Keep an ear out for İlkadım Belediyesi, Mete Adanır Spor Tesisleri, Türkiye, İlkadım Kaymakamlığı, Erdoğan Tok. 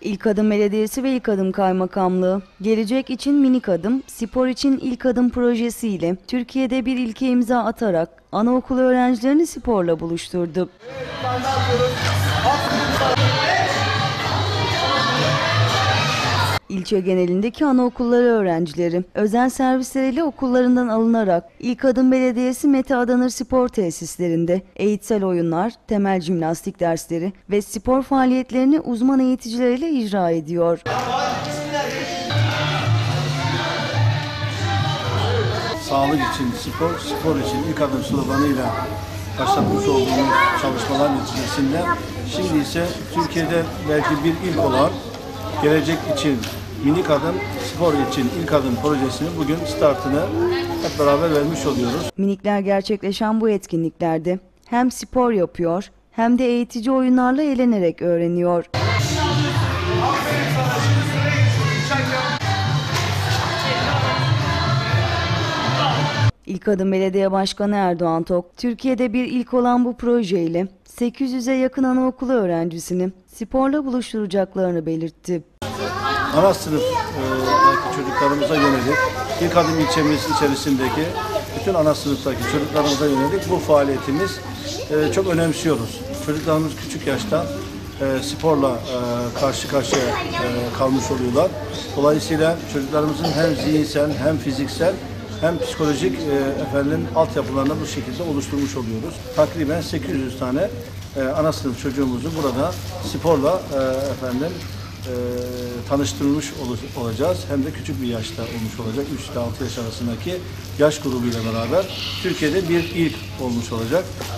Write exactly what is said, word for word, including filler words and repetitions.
İlkadım Belediyesi ve İlkadım Kaymakamlığı, gelecek için minik adım, spor için ilk adım projesiyle Türkiye'de bir ilke imza atarak anaokulu öğrencilerini sporla buluşturdu. İlçe genelindeki anaokulları öğrencileri özel servisleriyle okullarından alınarak İlkadım Belediyesi Mete Adanır Spor Tesislerinde eğitsel oyunlar, temel jimnastik dersleri ve spor faaliyetlerini uzman eğiticileriyle icra ediyor. Sağlık için spor, spor için İlkadım sloganıyla başlatmış olduğumuz çalışmalar neticesinde şimdi ise Türkiye'de belki bir ilk olarak gelecek için minik adım, spor için ilk adım projesini bugün startını hep beraber vermiş oluyoruz. Minikler gerçekleşen bu etkinliklerde hem spor yapıyor hem de eğitici oyunlarla eğlenerek öğreniyor. İlkadım Belediye Başkanı Erdoğan Tok, Türkiye'de bir ilk olan bu projeyle sekiz yüze yakın anaokulu öğrencisini sporla buluşturacaklarını belirtti. Ana sınıf e, çocuklarımıza yönelik, İlkadım ilçemiz içerisindeki bütün ana sınıftaki çocuklarımıza yönelik bu faaliyetimiz e, çok önemsiyoruz. Çocuklarımız küçük yaşta e, sporla e, karşı karşıya e, kalmış oluyorlar. Dolayısıyla çocuklarımızın hem zihinsel hem fiziksel hem psikolojik e, efendim altyapılarını bu şekilde oluşturmuş oluyoruz. Takriben sekiz yüz tane e, ana sınıf çocuğumuzu burada sporla e, efendim e, tanıştırmış ol, olacağız. Hem de küçük bir yaşta olmuş olacak. üç ile altı yaş arasındaki yaş grubuyla beraber Türkiye'de bir ilk olmuş olacak.